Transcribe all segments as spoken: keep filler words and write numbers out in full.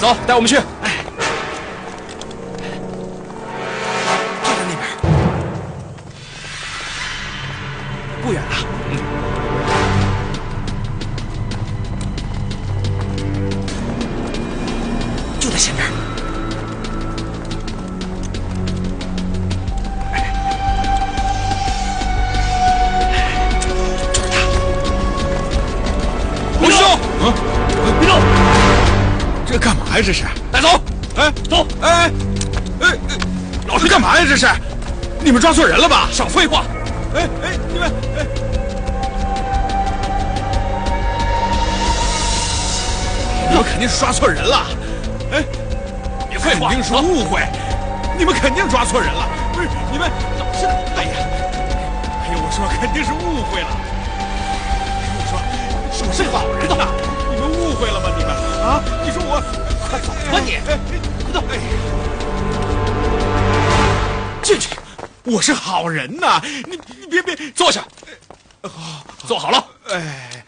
走，带我们去。哎，就在那边，不远了。嗯。就在前面。就是他。胡兄，嗯，别动。 这干嘛呀？这是带走！哎，走！哎哎哎，老师干嘛呀？这是，你们抓错人了吧？少废话！哎哎，你们哎，你们肯定是抓错人了。哎，别废话，肯定是误会，你们肯定抓错人了。不是你们，老师，哎呀，哎呦，我说肯定是误会了。我说，是我是好人呐，你们误会了吧？你们。 啊！你说我快走吧你，快走！进去，我是好人呐！你你别别坐下，好，坐好了。哎，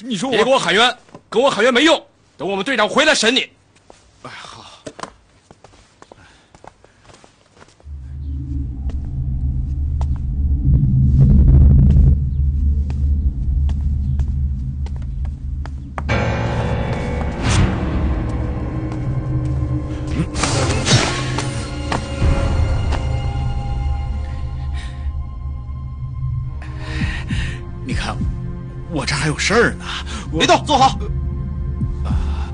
你说我别给我喊冤，给我喊冤没用，等我们队长回来审你。哎，好。你看，我这还有事儿呢。别动，坐好。啊啊！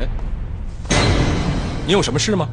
哎，你有什么事吗？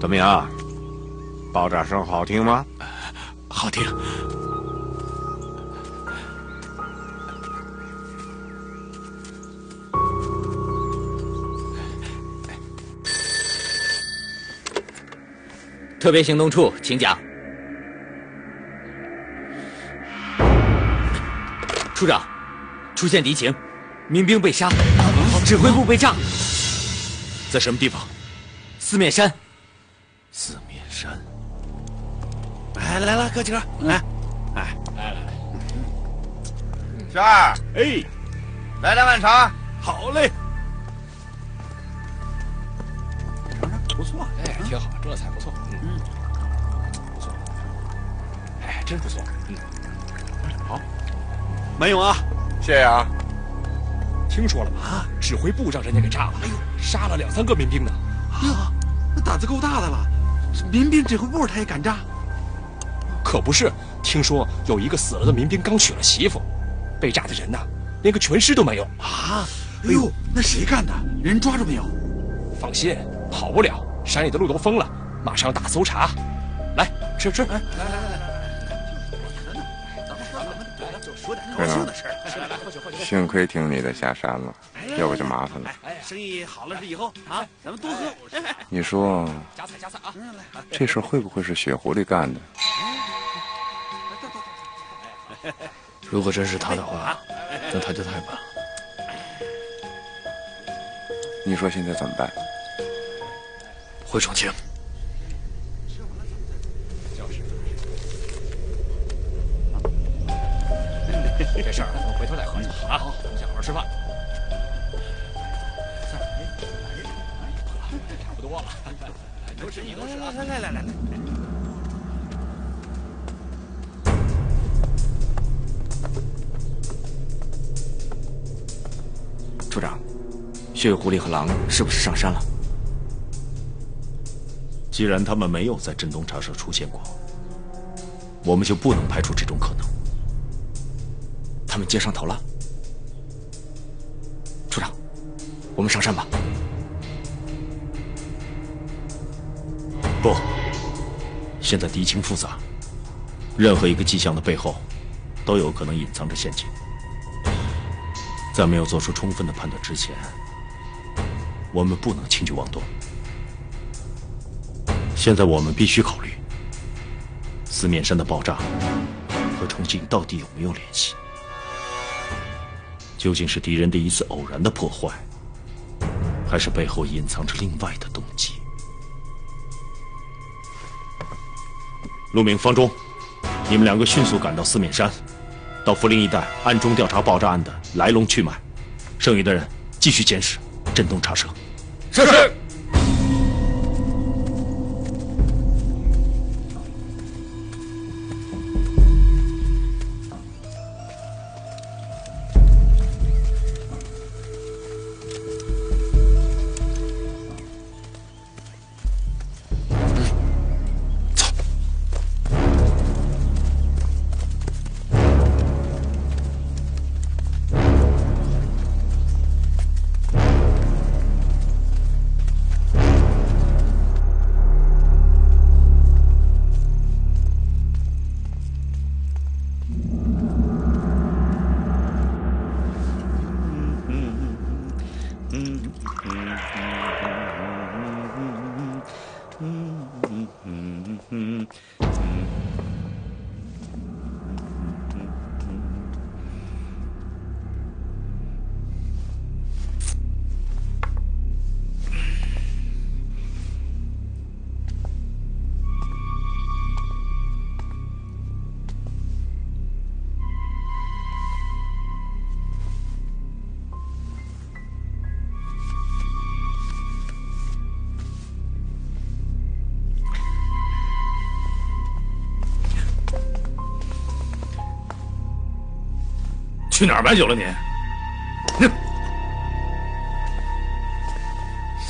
怎么样？爆炸声好听吗？好听。特别行动处，请讲。处长，出现敌情，民兵被杀，指挥部被炸，在什么地方？四面山。 四面山，来来来，哥几个，来，哎，来来来，小二，哎，来两碗茶。好嘞，尝尝，不错，哎，挺好，这菜不错，嗯，不错，哎，真不错，嗯，好，满勇啊，谢谢啊。听说了吗？啊，指挥部让人家给炸了，哎呦，杀了两三个民兵呢。啊，那胆子够大的了，民兵指挥部他也敢炸。 可不是，听说有一个死了的民兵刚娶了媳妇，被炸的人呢，连个全尸都没有啊！哎呦，那谁干的？人抓住没有？放心，跑不了，山里的路都封了，马上大搜查。来，吃吃，来来来来来，咱们说咱们对，就说点高兴的事儿。幸亏听你的下山了，要不就麻烦了。哎，生意好了以后啊，咱们多喝。你说，夹菜夹菜啊！这事会不会是雪狐狸干的？ 如果真是他的话，那他就太笨了。你说现在怎么办？回重庆。这事儿我们回头再合计啊！我们先好好吃饭。差不多了，都吃你都吃啊！来来来来来。 处长，血狐狸和狼是不是上山了？既然他们没有在镇东茶社出现过，我们就不能排除这种可能。他们接上头了。处长，我们上山吧。不，现在敌情复杂，任何一个迹象的背后，都有可能隐藏着陷阱。 在没有做出充分的判断之前，我们不能轻举妄动。现在我们必须考虑四面山的爆炸和重庆到底有没有联系？究竟是敌人的一次偶然的破坏，还是背后隐藏着另外的动机？陆明、方忠，你们两个迅速赶到四面山。 到涪陵一带暗中调查爆炸案的来龙去脉，剩余的人继续监视镇东茶社。是是。去哪儿买酒了你？哼！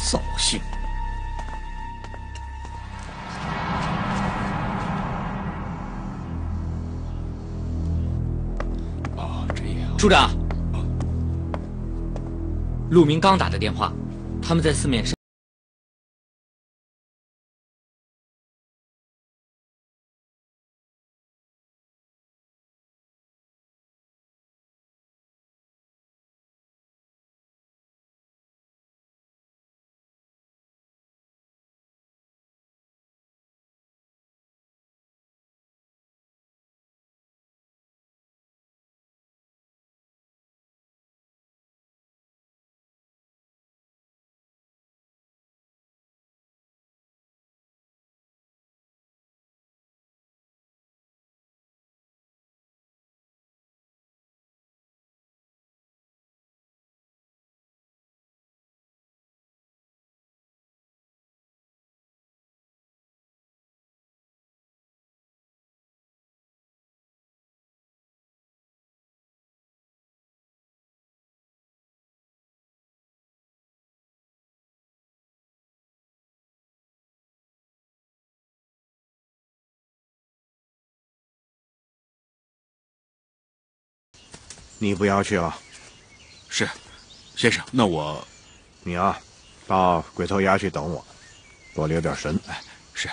扫兴。哦，这样。处长，哦、陆明刚打的电话，他们在四面山。你不要去啊？是，先生。那我，你啊，到鬼头崖去等我，多留点神。哎，是。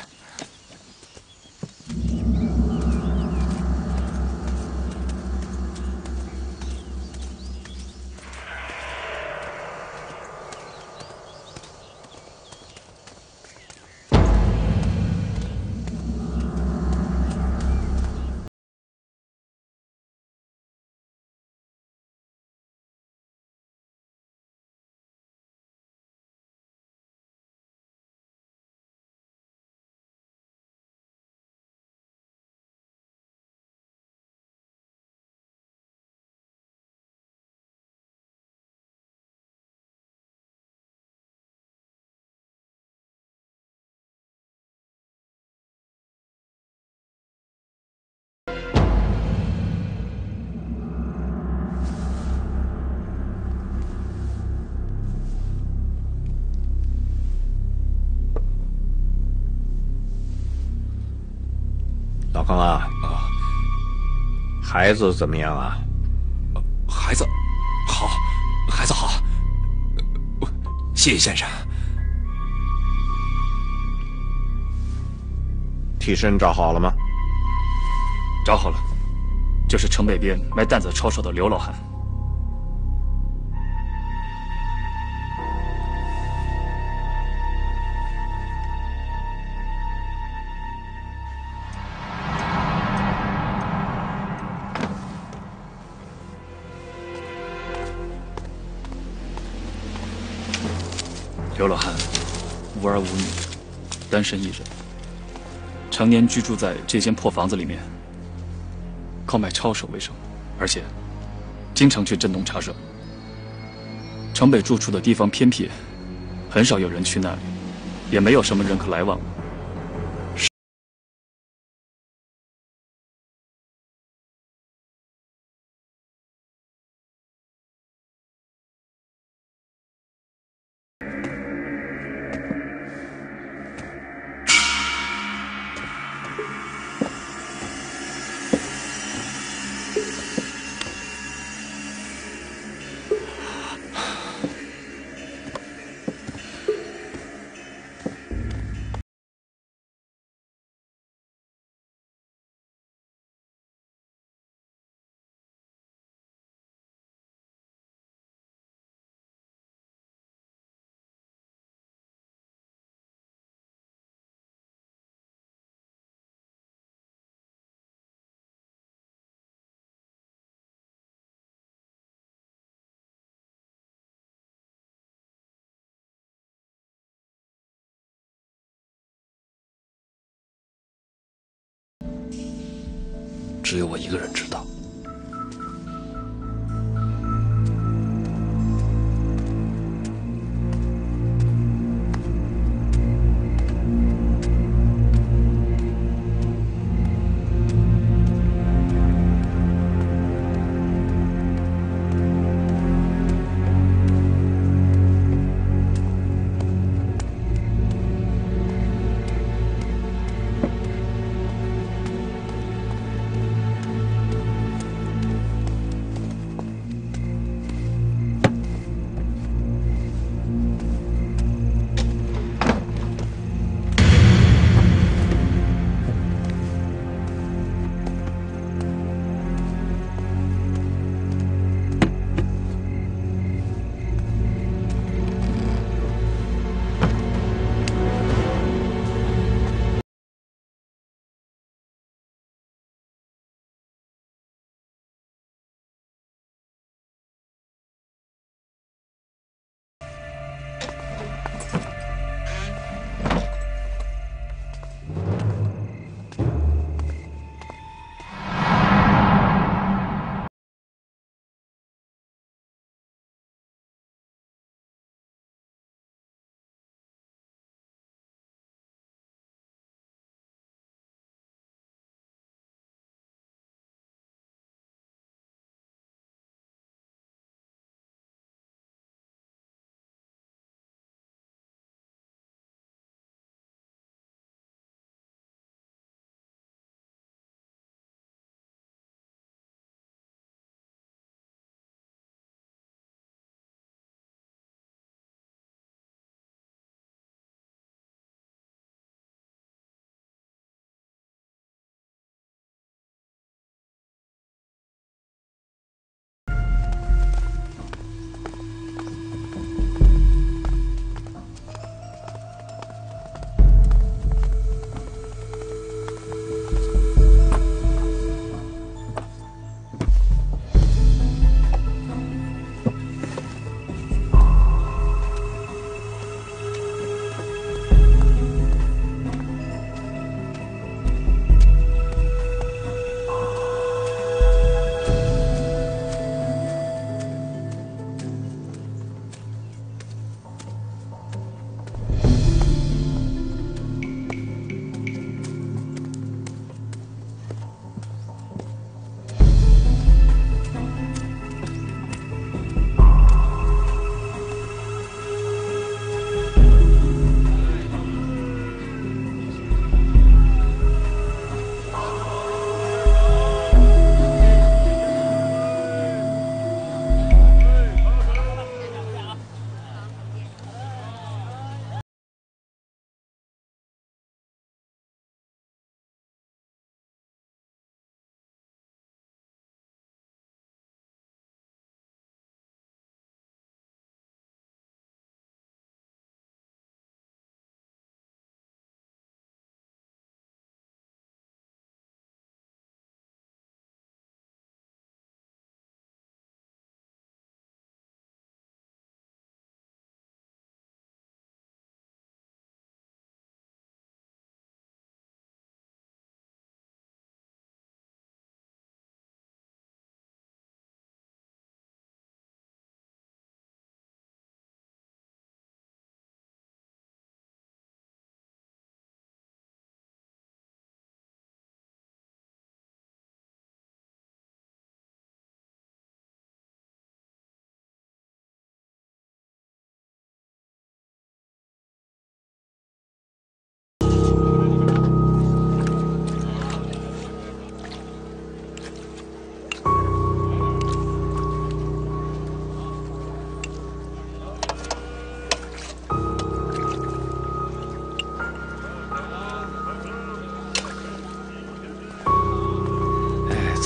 老康啊，啊，孩子怎么样啊？孩子好，孩子好，谢谢先生。替身找好了吗？找好了，就是城北边卖担子抄手的刘老汉。刘老汉无儿无女，单身一人，常年居住在这间破房子里面，靠卖抄手为生，而且经常去镇东茶社。城北住处的地方偏僻，很少有人去那里，也没有什么人可来往。 只有我一个人知道。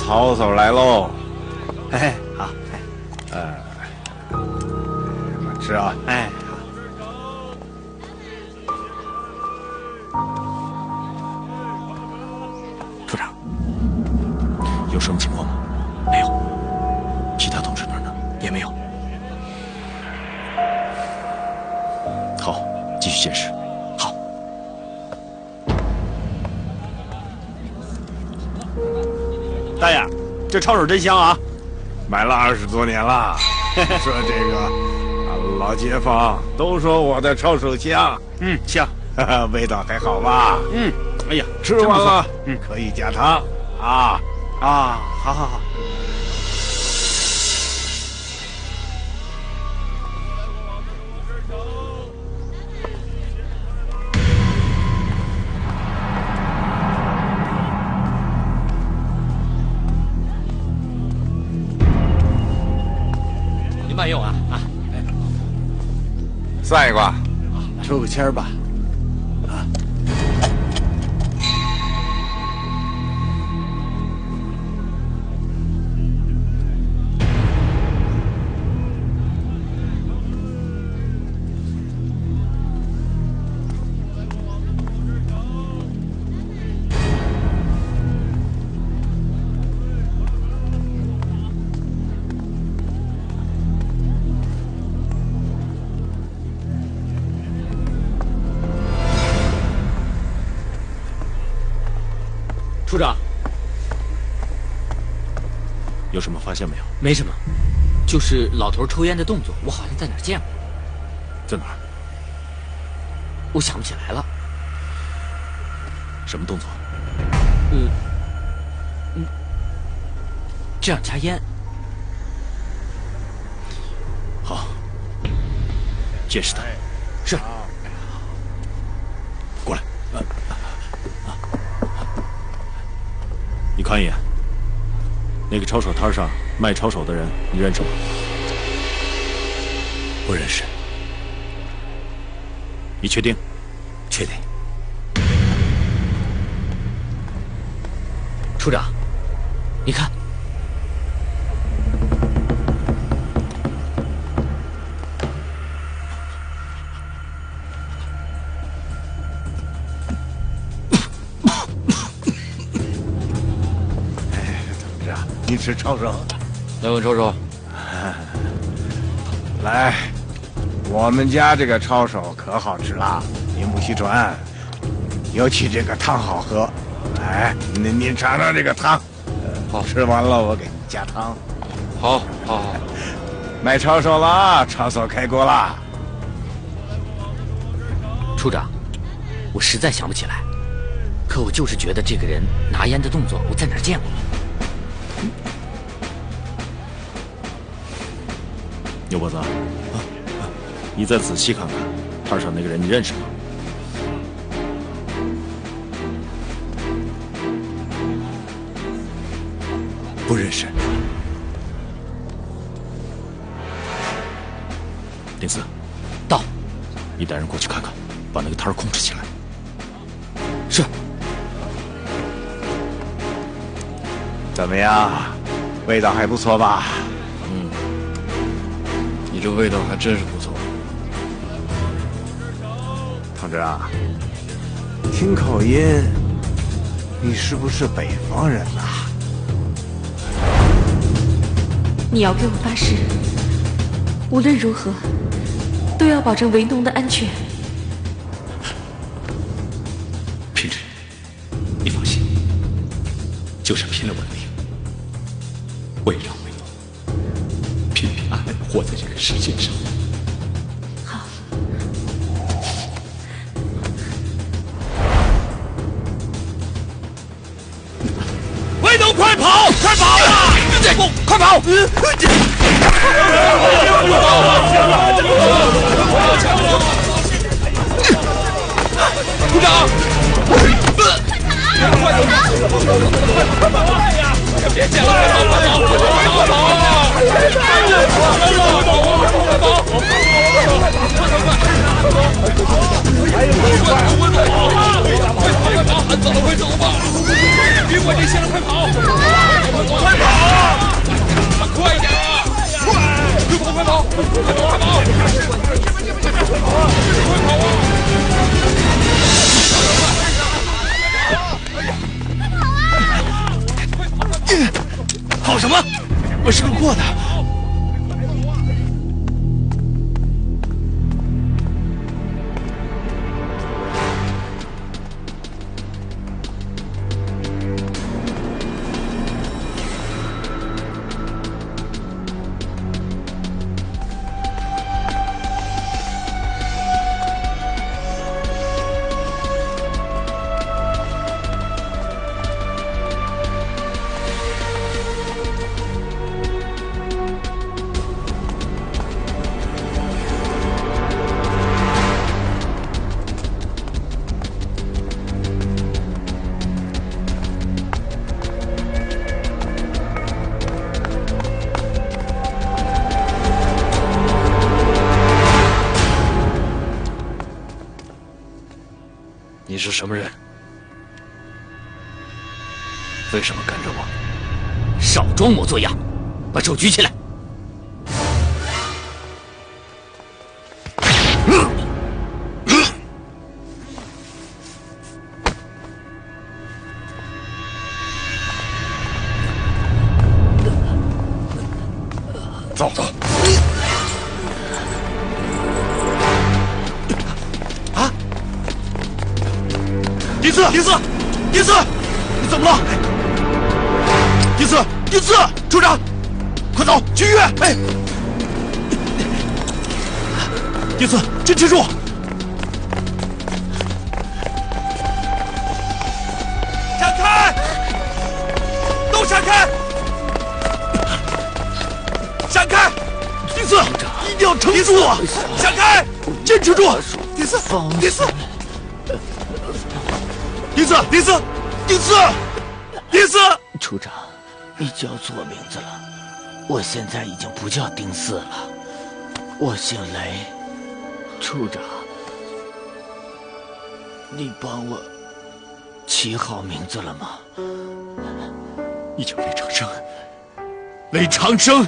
好手来喽！嘿嘿，好，哎，呃，我们吃啊，哎。 处长，有什么情况吗？没有，其他同事那儿呢？也没有。好，继续监视。好。大爷，这抄手真香啊！买了二十多年了。说这个老街坊都说我的抄手香，嗯，香，味道还好吧？嗯。 哎呀，吃完了，嗯，可以加汤，啊啊，好好好。您慢用啊啊！哎，算一卦，抽个签儿吧。 处长，有什么发现没有？没什么，就是老头抽烟的动作，我好像在哪儿见过。在哪儿？我想不起来了。什么动作？嗯嗯，这样夹烟。好，监视他。是。过来。嗯 你看一眼，那个抄手摊上卖抄手的人，你认识吗？不认识。你确定？确定。处长，你看，你吃抄手，来我抄手。来，我们家这个抄手可好吃了，您不许传。尤其这个汤好喝，来，您您尝尝这个汤。好，吃完了我给你加汤。好，好，好。卖抄手了，抄手开锅啦。处长，我实在想不起来，可我就是觉得这个人拿烟的动作，我在哪儿见过。 牛脖子，啊啊、你再仔细看看，摊上那个人你认识吗？不认识。林四，到，你带人过去看看，把那个摊儿控制起来。是。怎么样？味道还不错吧？ 你这味道还真是不错，同志啊，听口音，你是不是北方人呐？你要给我发誓，无论如何都要保证维农的安全。平志，你放心，就算拼了我的命，我也要。 活在这个世界上。好。卫东，快跑！快跑啊！快跑！处长，快跑！ 别捡了！快跑！快跑！快跑！快跑！快跑！我是个过的。你是什么人？为什么跟着我？少装模作样，把手举起来！走走。第四，第四，第四，你怎么了？第四，第四，处长，快走，去医院！哎，第四，真吃住！闪开！都闪开！闪开！第四，一定要撑住啊！闪开！坚持住！第四，第四。 第四，第四，第四，第四。处长，你叫错名字了。我现在已经不叫丁四了，我姓雷。处长，你帮我起好名字了吗？你叫雷长生，雷长生，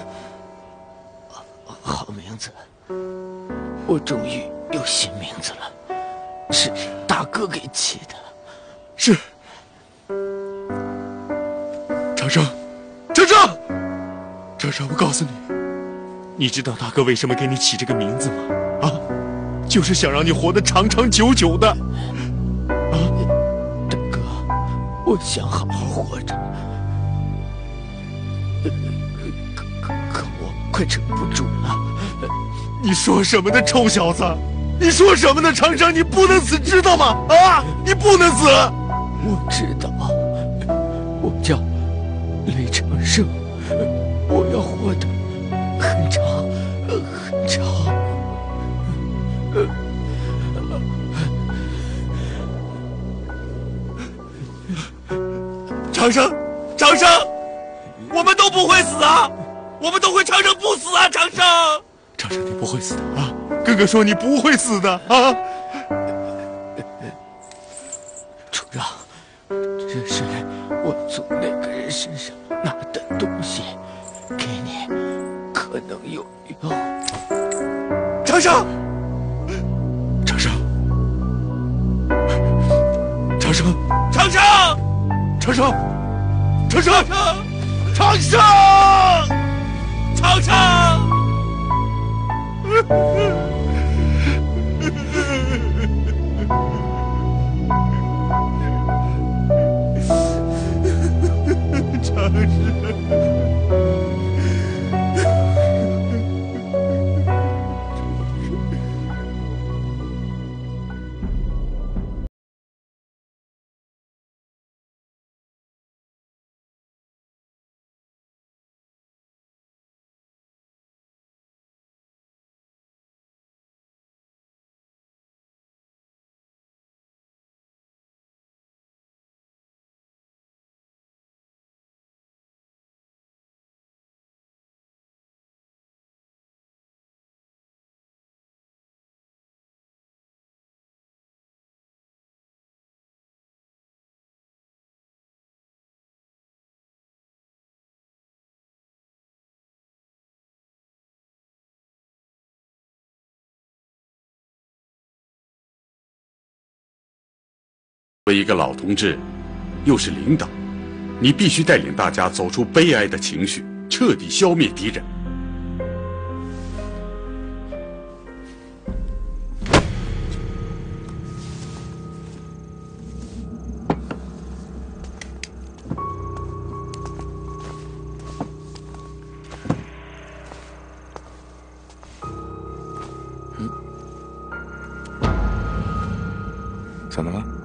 好名字。我终于有新名字了，是大哥给起的。 是，长生，长生，长生，我告诉你，你知道大哥为什么给你起这个名字吗？啊，就是想让你活得长长久久的。啊，大哥，我想好好活着，可可可我快撑不住了。你说什么呢，臭小子？你说什么呢，长生？你不能死，知道吗？啊，你不能死！ 我知道，我叫雷长生，我要活得很长很长。长生，长生，我们都不会死啊，我们都会长生不死啊，长生。长生，你不会死的啊！哥哥说你不会死的啊！处长。 这是我从那个人身上拿的东西，给你，可能有用。长生，长生，长生，长生，长生，长生，长生，长生。 长生，作为一个老同志，又是领导，你必须带领大家走出悲哀的情绪，彻底消灭敌人。嗯，怎么了？